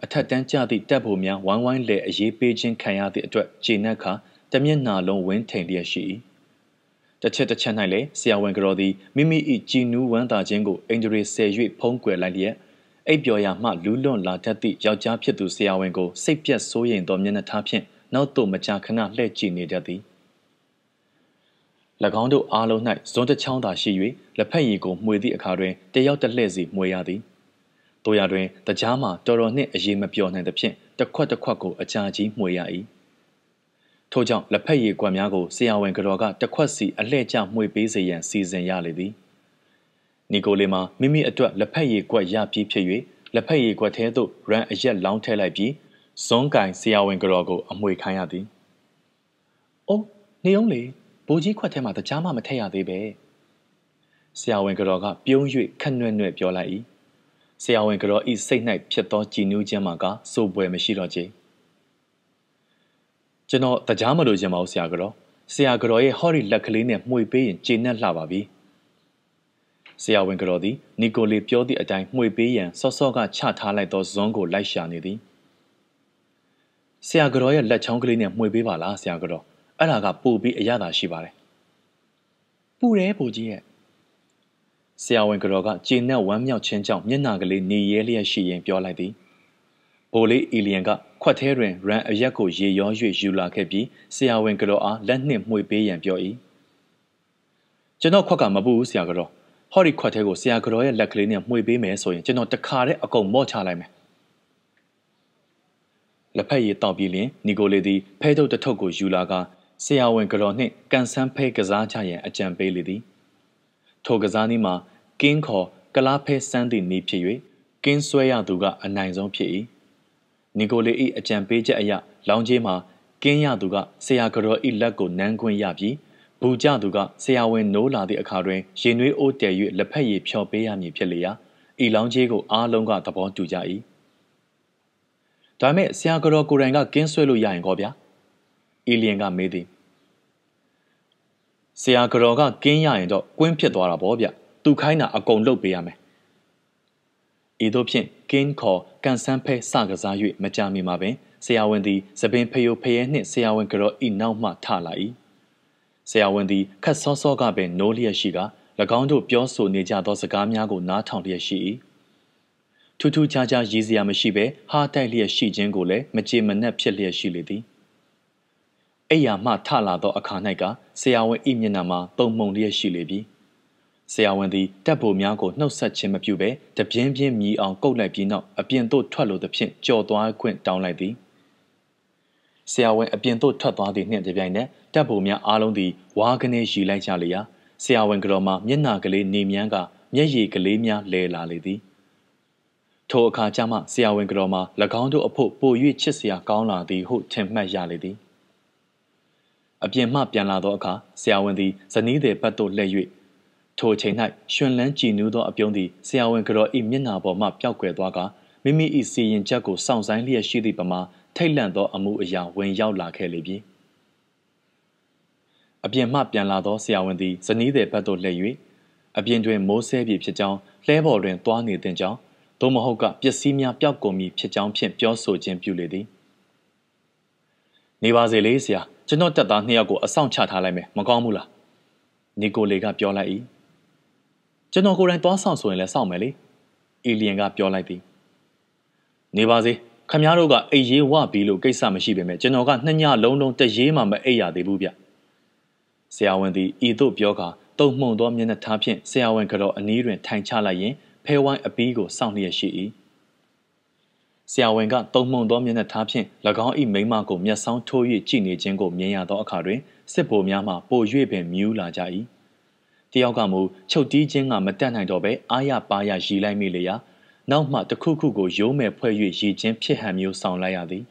အထက်တန်းကျသည့်တပ်ဖို့များဝိုင်းဝိုင်းလဲအရေးပေးခြင်းခံရသည့်အတွက်ကျေနပ်ခါတမျက်နှာလုံးဝင်းထိန်လျက်ရှိ၏တစ်ချက်တစ်ချက်၌လည်းဆရာဝန်ကတော်သည်မိမိ၏ကြည်နူးဝမ်းသာခြင်းကိုအင်ဂျရီဆယ်၍ဖုံးကွယ်လိုက်လျက် အိပ်ပျော်ရာမှလူးလွန်လာတတ်သည့်ယောက်ျားဖြစ်သူဆရာဝန်ကိုစိတ်ပြတ်ဆိုးရိမ်သောမျက်နှာထားဖြင့်နောက်သို့မကြာခဏလှည့်ကြည့်နေတတ်သည်၎င်းတို့အားလုံး၌ဇွန်တစ်ချောင်းသာရှိ၍လက်ဖက်ရည်ကိုမှွေသည့်အခါတွင်တယောက်တစ်လှည့်စီမှွေရသည်တို့ရတွင်တကြားမှတော်တော်နှင့်အရေးမပျော်နိုင်သဖြင့်တစ်ခွက်တစ်ခွက်ကိုအကြာကြီးမှွေရ၏ထို့ကြောင့်လက်ဖက်ရည်ကွက်များကိုဆရာဝန်ကတော်ကတစ်ခွက်စီအလှည့်ကျမှွေပေးစေရန်စီစဉ်ရလေသည် နီကိုလီမှာမိမိအတွက်လက်ဖက်ရည်ကွက်ရပြီးဖြစ်၍လက်ဖက်ရည်ကွက်ထဲသို့ရန်အရက်လောင်းထည့်လိုက်ပြီးဇွန်ကင်ဆရာဝန်ကတော်ကိုအမွေခိုင်းရသည်။အိုးနေုံလေဘိုးကြီးခွက်ထဲမှာတကြားမှမထည့်ရသေးပဲ။ဆရာဝန်ကတော်ကပြုံး၍ခက်နှွဲ့နှွဲ့ပြောလိုက်၏ Siawen Gro is say night Pietto Ginu Jamaga, so Bueme Shiroje. Geno, the Jamado Jamal Siagro, Siagroe Hori Lacaline Muibe and Gina Lavavi. Siawen Grodi, Nicole Piodi Adai Muibe and Sosoga Chatala dos Zongo Laishanidi. Siagroe Lachonglin Muibiva la Siagro, Araga Bubi Ayada Shivare. Pure Bugie. ဆရာဝန်ကတော်က ကျေနပ်ဝမ်းမြောက်ခြင်းကြောင့် မျက်နှာကလေး နေရဲလျက်ရှိရင်ပြောလိုက်သည် ပိုလေး အီလီယန်က ခွက်ထဲတွင် ရန်အရက်ကို ရေရော၍ယူလာခဲ့ပြီး ဆရာဝန်ကတော်အား လက်နှင့် မှုပေးရန်ပြော၏ ကျွန်တော်ခွက်က မပူဘူး ဆရာကတော် ဟောဒီ ခွက်ထဲကို ဆရာကတော်ရဲ့ လက်ကလေးနဲ့ မှုပေးမယ် ဆိုရင် ကျွန်တော် တခါတည်း အကုန် မော့ချလိုက်မယ် လက်ဖက်ရည် တောက်ပြီးလျှင် နီကိုလေးသည် ဖဲထုပ် တစ်ထုပ်ကို ယူလာကာ ဆရာဝန်ကတော်နှင့် ကန်ဆန်းဖဲကစားချရန် အကြံပေးလေသည် ထိုကစားနည်းမှာ King call, Galape Sandy Nipue, King Swaya Duga, and Nine Zon P. Nicole eat a champagne a ya, Loungema, Kenya Duga, Seagro Ilago Nanguin Yabi, Buja Duga, Seawen no la de Acadre, Genui O de you, Lepaye Pio Beani Pelia, Eloungego are longa upon Dujai. Dame Seagro Guranga, Kinsuelu Yangobia. Ilianga made ဆရာကတော်ကကင်းရရင်တော့ ကွင်းဖြစ်သွားတာပေါ့ဗျ သူခိုင်းတာအကုန်လုပ်ပေးရမယ် ဤသို့ဖြင့် King call ကန်ဆန်းဖဲစကစား၍ မကြာမီမှာပင် ဆရာဝန်သည် သပင်ဖယိုဖယဲနှင့် ဆရာဝန်ကတော်ဤနောက်မှထလာ၏ ဆရာဝန်သည် ခက်စောစောကပင် နိုးလျက်ရှိကာ ၎င်းတို့ ပြောဆိုနေကြသောစကားများကို နားထောင်လျက်ရှိ၏ ထူးထူးခြားခြား ရည်စရာမရှိဘဲ ဟားတိုက်လျက်ရှိခြင်းကိုလည်း မကျေမနပ်ဖြစ်လျက်ရှိလေသည် အိယာမှထလာသောအခါ၌က ဆရာဝန်၏မျက်နှာမှာ တုန်မှုန်လျက်ရှိလေပြီ ဆရာဝန်သည် တပ်ပိုများကို နှုတ်ဆက်ခြင်းမပြုဘဲ တပြင်းပြင်းမြည်အောင် ကုတ်လိုက်ပြီးနောက် အပြင်သို့ထွက်လိုသဖြင့် ကြော်သွားခွင့်တောင်းလိုက်သည် ဆရာဝန်အပြင်သို့ထွက်သွားသည့်နှင့်တပြိုင်နက် တပ်ပိုများအားလုံးသည် ဝါးကနေရီလိုက်ကြလျာ ဆရာဝန်ကတော်မှာ မျက်နှာကလေးနေမြန်းကာ မျက်ရည်ကလေးများလဲလာလေသည် ထိုအခါကျမှ ဆရာဝန်ကတော်မှာ ၎င်းတို့အဖို့ ပို၍ချစ်စရာကောင်းလာသည်ဟုထင်မှတ်ရလေသည် အပြင်မှပြန်လာသောအခါ ဆရာဝန်သည် ဇနီးသည်ဘက်သို့လှည့်၍ ထိုအချိန်၌ရွှင်လန်းကြည်နူးသောအပြုံးသည် ဆရာဝန်ကတော်၏မျက်နှာပေါ်မှပျောက်ကွယ်သွားကာ မိမိ၏စီရင်ချက်ကို စောင့်ဆိုင်းလျက်ရှိသည့်ပမာ ထိတ်လန့်သောအမှုအရာ ဝင်ရောက်လာခဲ့လေပြီ အပြင်မှပြန်လာသော ဆရာဝန်သည် ဇနီးသည်ဘက်သို့လှည့်၍ အပြင်တွင်မိုးစဲပြီဖြစ်ကြောင်း လှဲပေါ်တွင်သွားနေသင့်ကြောင်း သို့မဟုတ်က ပစ္စည်းများပျောက်ကုန်မည်ဖြစ်ကြောင်းဖြင့် ပြောဆိုခြင်းပြုလေသည် နေပါစေလေဆရာ ကျွန်တော်တပ်သားနှစ်ယောက်ကိုအဆောင်ချထားလိုက်မယ် မကောင်းဘူးလား နီကိုလေကပြောလိုက်၏ ကျွန်တော်ကိုယ်တိုင်သွားဆောင်ဆိုရင်လည်းဆောင်မယ်လေ အီလီယန်ကပြောလိုက်သည် နေပါစေ ခင်ဗျားတို့ကအိပ်ရေးဝပြီးလို့ကိစ္စမရှိပေမယ့် ကျွန်တော်ကနှစ်ညလုံးလုံးတရေးမှမအိပ်ရသေးဘူးဗျ ဆရာဝန်သည်ဤသို့ပြောကာ တုန်မှုန်သောမျက်နှာထားဖြင့် ဆရာဝန်ကတော်အနီးတွင်ထိုင်ချလိုက်ရင်း ဖဲဝိုင်းအပီးကိုစောင့်လျက်ရှိ၏ ဆရာဝန်ကတုန်မှုန်သောမျက်နှာထားဖြင့် ၎င်း၏မိန်းမကိုမျက်စောင်းထိုး၍ကြည့်နေခြင်းကိုမြင်ရသောအခါတွင် စစ်ဗိုလ်များမှပို၍ပင်မြူးလာကြ၏ တယောက်ကမူချုပ်တီးခြင်းကမတတ်နိုင်တော့ဘဲ အားရပါးရရီလိုက်မိလျာ နောက်မှတစ်ခုခုကိုရိုးမယ်ဖွဲ့၍ရီခြင်းဖြစ်ဟန်မျိုးဆောင်လိုက်ရသည်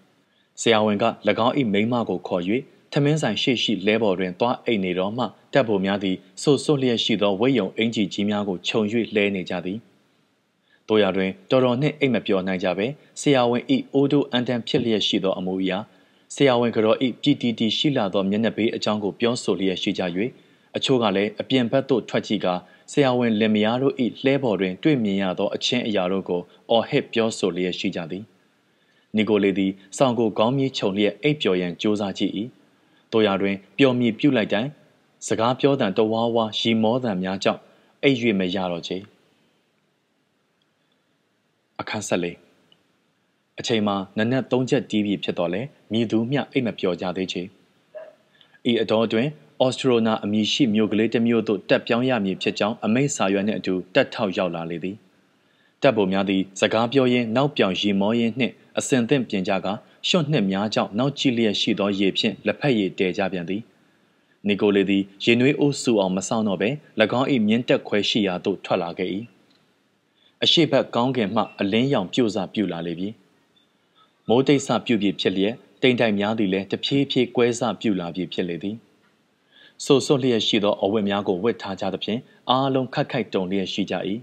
ဆရာဝန်က ၎င်း၏မိန်းမကိုခေါ်၍ ထမင်းဆိုင်ရှေ့ရှိလဲပေါ်တွင်သွားအိပ်နေတော့မှ တပ်ဗိုလ်များသည် စို့စို့လျက်ရှိသောဝတ်ရုံအင်္ကျီကြီးများကိုခြုံ၍လဲနေကြသည် တို့ရတွင် တော်တော်နှင့်အိပ်မပျော်နိုင်ကြဘဲ ဆရာဝန်၏အိုးတိုးအန်တန်ဖြစ်လျက်ရှိသောအမှုအရာ ဆရာဝန်ကတော်၏ပြည်တီတီရှိလာသောမျက်နှာဘေးအကြောင်းကိုပြောဆိုလျက်ရှိကြ၍ အချို့ကလည်းအပြင်ဘက်သို့ထွက်ကြည့်ကာ ဆရာဝန်လင်မယားတို့၏လှဲပေါ်တွင်တွေ့မြင်ရသောအချင်းအရာတို့ကို အော်ဟစ်ပြောဆိုလျက်ရှိကြသည် နီကိုလေသည် စောင့်ကိုကောင်းမြီးခြုံလျက် အိပ်ပျော်ရန်ကြိုးစားကြည့်၏ တို့ရတွင် ပျော်မြည်ပြုလိုက်တိုင်း စကားပြောသံတဝါးဝါး ရီမောသံများကြောင့် အိပ်၍မရတော့ချေ အခန်း ၁၄ အချိန်မှာနနက်သုံးချက်တီးပြီဖြစ်တော့လဲမြည်သူမျှအိပ်မပျော်ကြသေးချေ ဤအတောအတွင်း အော်စထရိုနာအမည်ရှိမြို့ကလေးတစ်မြို့သို့တက်ပြောင်းရမည်ဖြစ်ကြောင်းအမိန့်စာရွက်နှင့်အတူ တက်ထောက်ရောက်လာလေသည် တပ်ဗိုလ်များသည် စကားပြောရင်းနောက်ပြောင်ရီမောရင်းနှင့်အစဉ်သင့်ပြင်ကြကာ ရွှန့်နှစ်များကြောင့်နောက်ကြည့်လျက်ရှိသောရေဖြင့် လက်ဖက်ရည်တည်ကြပြန်သည် နီကိုလေသည် ရေနွေးအိုးစုအောင်မစောင့်တော့ဘဲ ၎င်း၏မြင်းတက်ခွဲရှိရာသို့ထွက်လာခဲ့၏ အရှိဘက်ကောင်းကင်မှအလင်းရောင်ပြုစပြုလာလေပြီ မိုးတိတ်စပြုပြီဖြစ်လျက် တိမ်တိုက်များသည်လည်းတဖြည်းဖြည်းကွဲစပြုလာပြီဖြစ်လေသည် စို့စို့လျက်ရှိသောအဝတ်များကိုဝတ်ထားကြသဖြင့် အားလုံးခက်ခိုက်တုန်လျက်ရှိကြ၏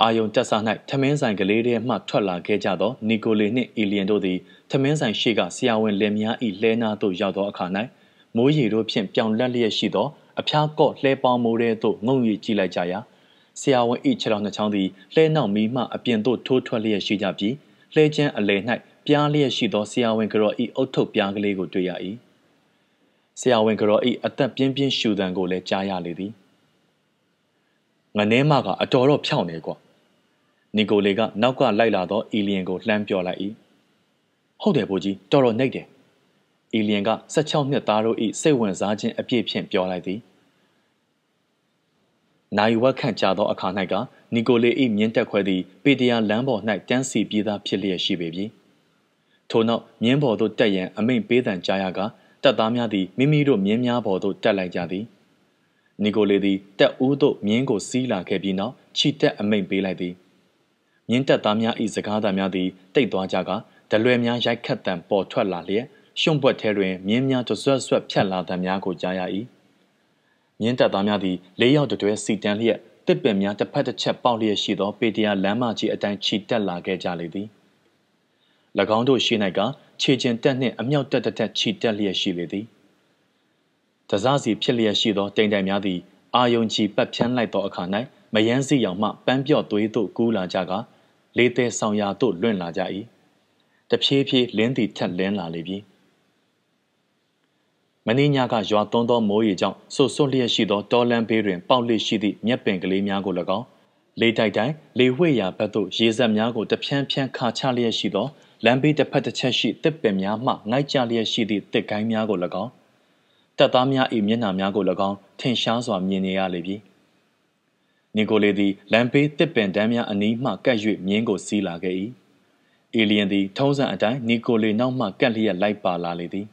阿勇扎萨奈他们在格雷的马托拉给家的尼古雷尼伊连多的他们在西嘎西亚文雷米亚伊雷纳都家的阿奈，某一路片表那里西的阿偏过雷巴某的都偶遇进来家呀，西亚文一切让那场的雷纳米马阿边都偷偷的西家皮，雷间阿雷奈边里西的西亚文格罗伊奥托边个雷个对呀伊，西亚文格罗伊阿达边边修蛋过来家呀里的。我奶妈个阿多罗漂那个，尼古雷个脑瓜来拉到伊连个烂表来伊，后代不知多罗那点，伊连个十巧那打罗伊十万三千一片片表来的。那一晚看家到阿卡那个，尼古雷伊面带块的被这样蓝宝那电视比他皮脸洗白皮，头脑面包都带眼阿妹白蛋加牙个，但大面的明明都面面包都带来家的。尼古雷的在乌都面国西拉开边呢，去在阿妹背来的。面在大面一直看大面的，在多家个，在外面也看到包脱拉咧，胸部太软，面面就甩甩偏拉在面国家也伊。面在大面的，里腰就对西点咧，特别面在拍的吃包咧西到背地啊蓝马鸡一旦去在拉开家里的。那讲到西那个，期间在内阿苗在在在去在咧西里的。他啥时偏离许多等待面的阿勇气不偏来到看来，没颜色样嘛，半表对都孤拉家个，累得上牙都乱拉家伊，他偏偏连的他连拉里边。每年人家要等到某一张，所说的许多多两百人暴力许的日本个里面个了讲，累太太累会也不多，现在面个他偏偏卡车里许多，两百的拍的车是特别面嘛，爱家里许的得改面个了讲。在大面一面那面个来讲，挺享受面那里边。尼古雷的南北这边对面阿尼玛解决面个西拉个伊，伊连的头上阿丹尼古雷那玛干里个来巴拉里的。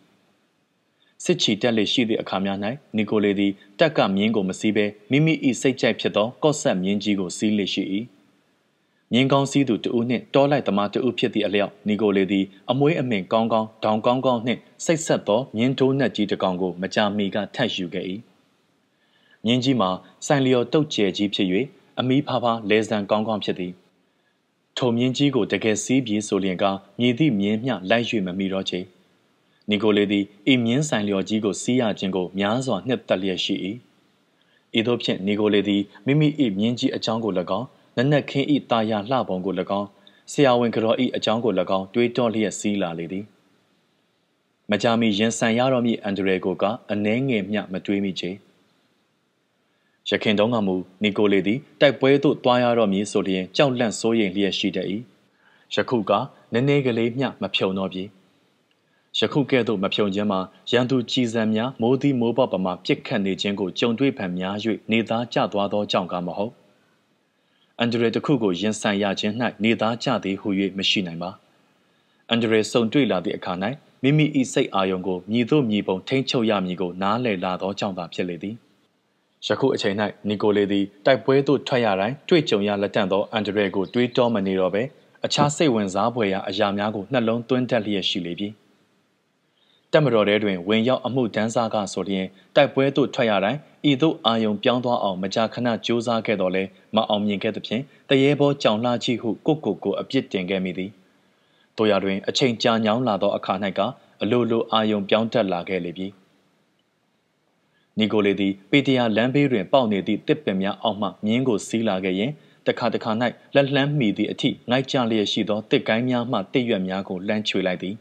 十七天来西的阿卡面内，尼古雷的大家面个么西边，秘密伊实在撇到各省面几个西来西伊。面讲西度对乌内，多来他妈对乌撇的阿了，尼古雷的阿妹阿妹讲讲，当讲讲内。塞塞到年头那几只讲过，没将每个太熟个伊。年纪嘛，生了都阶级偏远，阿没怕怕来上刚刚偏的。头面几个大概四比数量个，面对面面来水么没热切。尼古雷的一面生了几个西亚经过，面上那得了是伊。一头片尼古雷的明明一面几阿讲过了讲，人那看伊大样拉帮过了讲，西亚文克罗伊阿讲过了讲，对到了西拉里的。马家米人三亚罗米安德烈国家，阿南眼面马对米切。这看到阿姆尼古雷的在北都东亚罗米所连较量所演练习的伊，这国家南南个雷面马飘那边，这国家都马飘人嘛，人都几十年无地无爸爸妈别看你见过将对盘面去，你打架多多讲干么好？安德烈的国家人三亚境内你打架的忽悠没虚难吗？安德烈送对了的看来。明明一世阿勇个，面对面碰天朝亚面个，哪来拉到长大偏来的？这个一切内，尼古雷的在北都脱亚来，最重要来谈到安德烈个最早么尼罗呗，而且西文啥不呀？亚面个那龙蹲在里西里边。咱们罗来段，文耀阿木单沙个说的，在北都脱亚来，一度阿勇变大后，么家看那旧沙改到嘞，么后面改的偏，但也不将那几乎各各个一点改没的。多亚人一千家鸟拿到阿卡那个，路路阿用标得拉开里边。尼古雷的被这样两百人包内的特别名奥马面国西拉个人，得卡得卡内那两米的一体，爱家里许多得该名马得原名个乱出来的。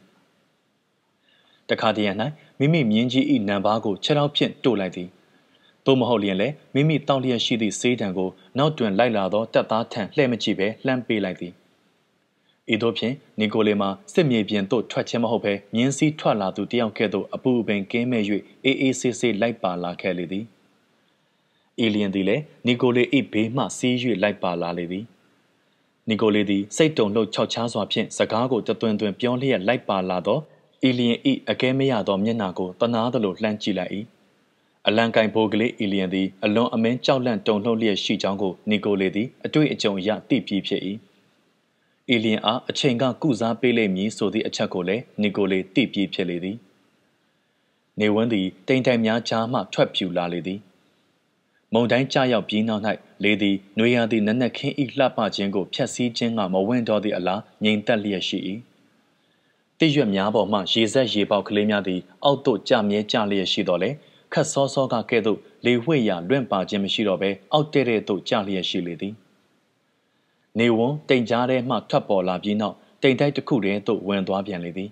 得卡的人呢，明明年纪一两把个吃到片多来的，多么好连嘞，明明到里许的谁谈过，脑转来拿到得打探来么几百两百来的。一头片，尼古雷嘛，十面边都穿起么好牌，年岁脱拉都这样看到，阿不边见面约 ，A A C C 来把拉开来的。一连的嘞，尼古雷一边嘛，四月来把拉来的。尼古雷的在中路悄悄刷片，十家个在短短表里来把拉到，一连一阿见面亚到面那个，到哪的路拦起来伊。阿拦开波个嘞，一连的阿龙阿门叫拦中路里西江个，尼古雷的阿对一种样地皮便宜。伊连阿一千个古早贝勒米所的一切过来，尼古雷特别偏来的。内文的等待面家马脱票拉来的， မုန်တိုင်းကြရောက်ပြီးနောက်၌လေသည်နွေရာသီနက်နက်ခင်း၏လှပခြင်းကိုဖျက်ဆီးခြင်းကမဝင်တော့သည့်အလားငြိမ်သက်လျက်ရှိ၏တိရွက်များပေါ်မှရေဆက်ရေပေါက်ကလေးများသည်အောက်သို့ကျမြဲကျလျက်ရှိတော်လဲခတ်စောစောကကဲ့သို့လေဝှေ့ရာလွင့်ပါခြင်းမရှိတော့ဘဲအောက်တဲ့တဲ့သို့ကျလျက်ရှိလေသည်နေဝန်းတိမ်ကြားထဲမှထွက်ပေါ်လာပြီးနောက်တိမ်တိုက်တစ်ခုတည်းသို့ဝင်သွားပြန်လေသည်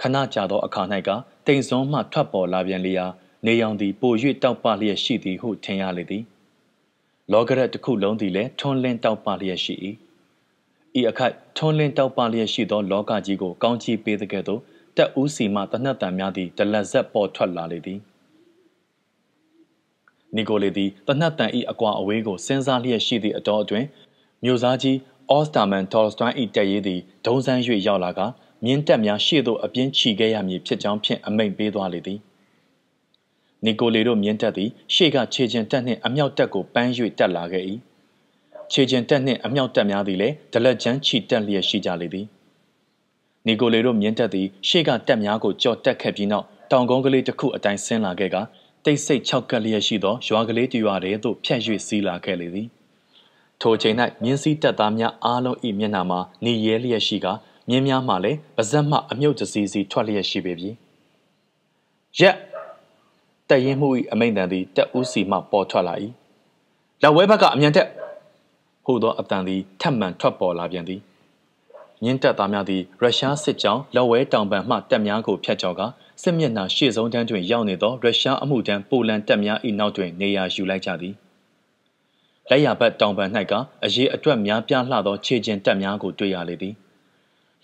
ခဏကြာသောအခါ၌ကတိမ်စွန်းမှထွက်ပေါ်လာပြန်လျာနေရောင်သည်ပို၍တောက်ပလျက်ရှိသည်ဟုထင်ရလေသည်လောကရက်တစ်ခုလုံးသည်လည်းထွန်းလင်းတောက်ပလျက်ရှိ၏ဤအခိုက်ထွန်းလင်းတောက်ပလျက်ရှိသောလောကကြီးကိုကောင်းချီးပေးသကဲ့သို့တက်ဦးစီမှတနတ်တန်များသည်တလက်ဆက်ပေါ်ထွက်လာလေသည်နီကိုလေသည်တနတ်တန်၏အကွာအဝေးကိုစဉ်းစားလျက်ရှိသည့်အတော်အတွင်းမြို့သားကြီးအော့စတာမန်တော်စတိုင်၏တက်ရေးသည်ဒုံဆန်း၍ရောက်လာကမြင်းတက်များရှေ့သို့အပြင်းချီခဲ့ရမည်ဖြစ်ကြောင်းဖြင့်အမိန့်ပေးသွားလေသည်နီကိုလေတို့မြင်းတက်သည်ရှေ့ကခြေကျင်တက်နှင့်အမြောက်တက်ကိုပန်း၍တက်လာခဲ့၏ခြေကျင်တက်နှင့်အမြောက်တက်များသည်လည်းဒလက်ချမ်းချီတက်လျက်ရှိကြလေသည်နီကိုလေတို့မြင်းတက်သည်ရှေ့ကတက်များကိုကြော်တက်ခဲ့ပြီးနောက်တောင်ကုန်းကလေးတစ်ခုအတိုင်းဆင်းလာခဲ့ကတိတ်ဆိတ်ခြောက်ကပ်လျက်ရှိသောရွာကလေးတစ်ရွာတည်းသို့ဖြတ်၍စီးလာခဲ့လေသည်ထိုချိန်၌မြင်းစည်းတက်သားများအားလုံး၏မျက်နှာမှာနေရဲလျက်ရှိကမြင်းများမှလည်းပါဇက်မှအမြုပ်တစီစီထွက်လျက်ရှိပေပြီရက်တက်ရင်မှု၏အမိန့်တန်သည်တက်ဦးစီမှပေါ်ထွက်လာ၏လက်ဝဲဘက်ကအမြန်တက်ဟူသောအတန်သည်ထပ်မံထွက်ပေါ်လာပြန်သည်မြင်းတက်သားများသည်ရုရှားစစ်ကြောင်းလက်ဝဲတောင်ပံမှတက်များကိုဖျက်ချော်ကစစ်မျက်နှာရှေ့ဆုံးတန်းတွင်ရောက်နေသောရုရှားအမှုတန်းပိုလန်တက်များ၏နောက်တွင်နေရာယူလိုက်ကြသည်လက်ရဘက်တောင်ပံ၌ကအရေးအတွက်များပြားလှသောခြေကျင်တက်များကိုတွေ့ရလေသည်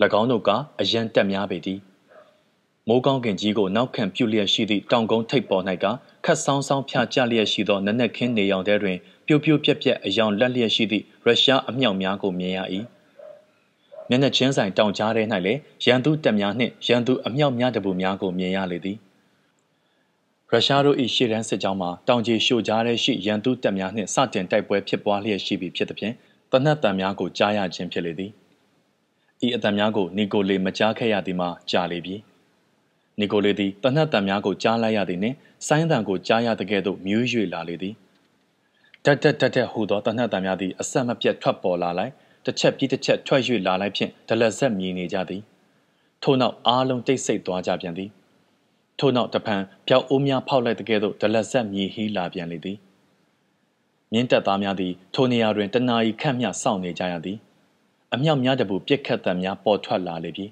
၎င်းတို့ကအရန်တက်များပေသည်မိုးကောင်းကင်ကြီးကိုနောက်ခံပြုလျက်ရှိသည့်တောင်ကုန်းထိပ်ပေါ်၌ကခတ်ဆောင်ဆောင်ဖြာကျလျက်ရှိသောနက်နက်ခင်းနေရောင်တဲတွင်ပြိုပြိုပြက်ပြက်အယောင်လက်လျက်ရှိသည့်ရုရှားအမြောက်များကိုမြင်ရ၏မျက်နှာချင်းဆိုင်တောင်ကြားထဲ၌လည်းရန်သူတက်များနှင့်ရန်သူအမြောက်များတပူများကိုမြင်ရလေသည်ရုရှားတို့၏ရှေ့တန်းစစ်ကြောင်းမှာတောင်ကြီးရှို့ကြားထဲရှိရန်သူတပ်များနှင့်စတင်တိုက်ပွဲဖြစ်ပွားလျက်ရှိပြီဖြစ်သဖြင့်တနတ်တံများကိုကြားရခြင်းဖြစ်လေသည်ဤအတံများကိုနီကိုလေမကြားခဲ့ရသည်မှာကြားလေပြီနီကိုလေသည်တနတ်တံများကိုကြားလိုက်ရသည်နှင့်ဆိုင်းတံကိုကြားရသကဲ့သို့မြူး၍လာလေသည်တတ်တတ်တတ်တတ်ဟူသောတနတ်တံများသည်အဆက်မပြတ်ထွက်ပေါ်လာလိုက်တစ်ချက်ပြီးတစ်ချက်ထွက်၍လာလိုက်ဖြင့်ဒလက်ဆက်မြည်နေကြသည်ထို့နောက်အားလုံးတိတ်ဆိတ်သွားကြပြန်သည်ထို့နောက်တပံပျောက်အိုးများဖောက်လိုက်တဲ့ကဲ့သို့ဒလက်ဆက်မြေဟီးလာပြန်လေသည်မြင်းတက်သားများသည်ထိုနေရာတွင်တနာရီခန့်မျှစောင့်နေကြရသည်အမြောက်များတပူပြစ်ခတ်တံများပေါ်ထွက်လာလေပြီ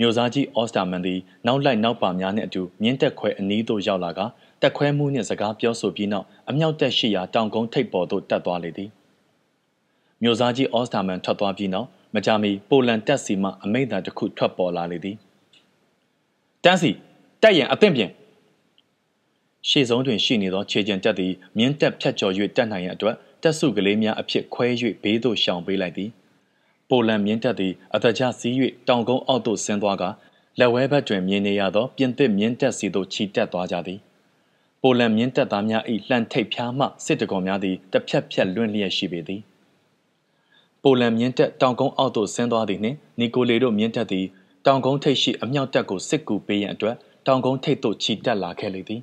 မြို့သားကြီးအော့စတာမန်သည်နောက်လိုက်နောက်ပါများနှင့်အတူမြင်းတက်ခွဲအနီးသို့ရောက်လာကတက်ခွဲမှုနှင့်စကားပြောဆိုပြီးနောက်အမြောက်တက်ရှိရာတောင်ကုန်းထိပ်ပေါ်သို့တက်သွားလေသည်မြို့သားကြီးအော့စတာမန်ထွက်သွားပြီးနောက်မကြာမီပိုလန်တက်စီမှအမိန့်သာတစ်ခုထွက်ပေါ်လာလေသည်တန်းစီတက်ရင်အသင့်ပြင်ရှေ့ဆုံးတွင်ရှိနေသောခြေကျင်တက်သည်မြင်းတက်ဖြတ်ကျော်၍တက်နိုင်ရန်အတွက်တက်စုကလေးများအဖြစ်ခွဲ၍ဘေးသို့ရှောင်ပေးလိုက်သည်ပိုလန်မြင်းတက်သည်အသက်ချစီး၍တောင်ကုန်းအောက်သို့ဆင်းသွားကလက်ဝဲဘက်တွင်မြင်နေရသောပြင်သစ်မြင်းတက်စီသို့ချီတက်သွားကြသည်ပိုလန်မြင်းတက်သားများ၏လှန်ထိပ်ဖြားမှစစ်တကောင်များသည်တစ်ဖြက်ဖြက်လွင့်လျက်ရှိပေသည်ပိုလန်မြင်းတက်တောင်ကုန်းအောက်သို့ဆင်းသွားသည်နှင့်နီကိုလေတို့မြင်းတက်သည်တောင်ကုန်းထိပ်ရှိအမြောက်တက်ကိုစစ်ကူပေးရန်အတွက်တောင်ကုန်းထိပ်သို့ချီတက်လာခဲ့လေသည်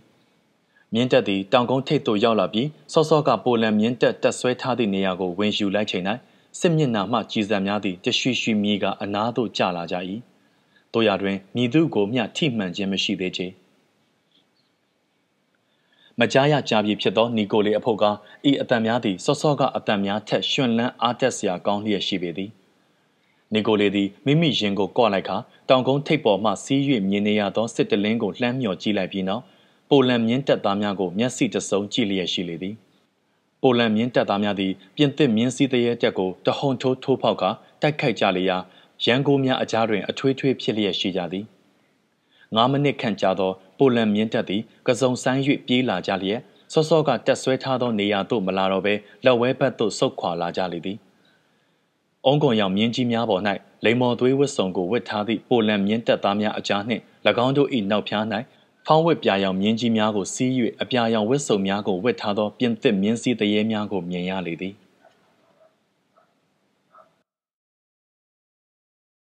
မြင်းတက်သည်တောင်ကုန်းထိပ်သို့ရောက်လာပြီးစောစောကပိုလန်မြင်းတက်တက်ဆွဲထားသည့်နေရာကိုဝင်ယူလိုက်ချိန်၌စစ်မျက်နှာမှကြည်စံများသည့်တရွှီရွှီမြေကအနားသို့ကျလာကြ၏တို့ရာတွင်မည်သူကိုမျှထိမှန်ခြင်းမရှိသေးချေမကြားရကြားပြီဖြစ်သောနီကိုလေအဖို့ကဤအတန်များသည်စောစောကအတန်များထက်ရှင်လန်းအားတက်စရာကောင်းလျက်ရှိပေသည်နီကိုလေသည်မိမိရင်ကိုကော့လိုက်ခါတောင်ကုန်းထိပ်ပေါ်မှစီး၍မြင်နေရသောစစ်တလင်းကိုလှမ်းမြော်ကြည့်လိုက်ပြီးနောက်ပိုလန်မြင်းတက်သားများကိုမျက်စိတစုံကြည့်လျက်ရှိလေသည်ပိုလန်မြင်းတက်သားများသည်ပြင်သစ်မြင်းစည်းတရေတက်ကိုတဟုန်ထိုးထိုးဖောက်ခါတိုက်ခိုက်ကြလျာရန်ကိုများအကြားတွင်အထွေးထွေးဖြစ်လျက်ရှိကြသည်ငါးမိနစ်ခန့်ကြာသောပိုလန်မြင်းတက်သည်ကစုံဆိုင်၍ပြေးလာကြလျက်စောစောကတက်ဆွဲထားသောနေရာသို့မလာတော့ဘဲလက်ဝဲဘက်သို့ဆုတ်ခွာလာကြလေသည်အုံးကွန်ရောင်မြင်းကြီးများပေါ်၌လိမ္မော်သွေးဝတ်စုံကိုဝတ်ထားသည့်ပိုလန်မြင်းတက်သားများအကြားနှင့်၎င်းတို့၏နောက်ဖျား၌ဖောင်းဝတ်ပြာရောင်မြင်းကြီးများကိုစီး၍အပြာရောင်ဝတ်စုံများကိုဝတ်ထားသောပြင်သစ်မြင်းစည်းတရေများကိုမြင်ရလေသည်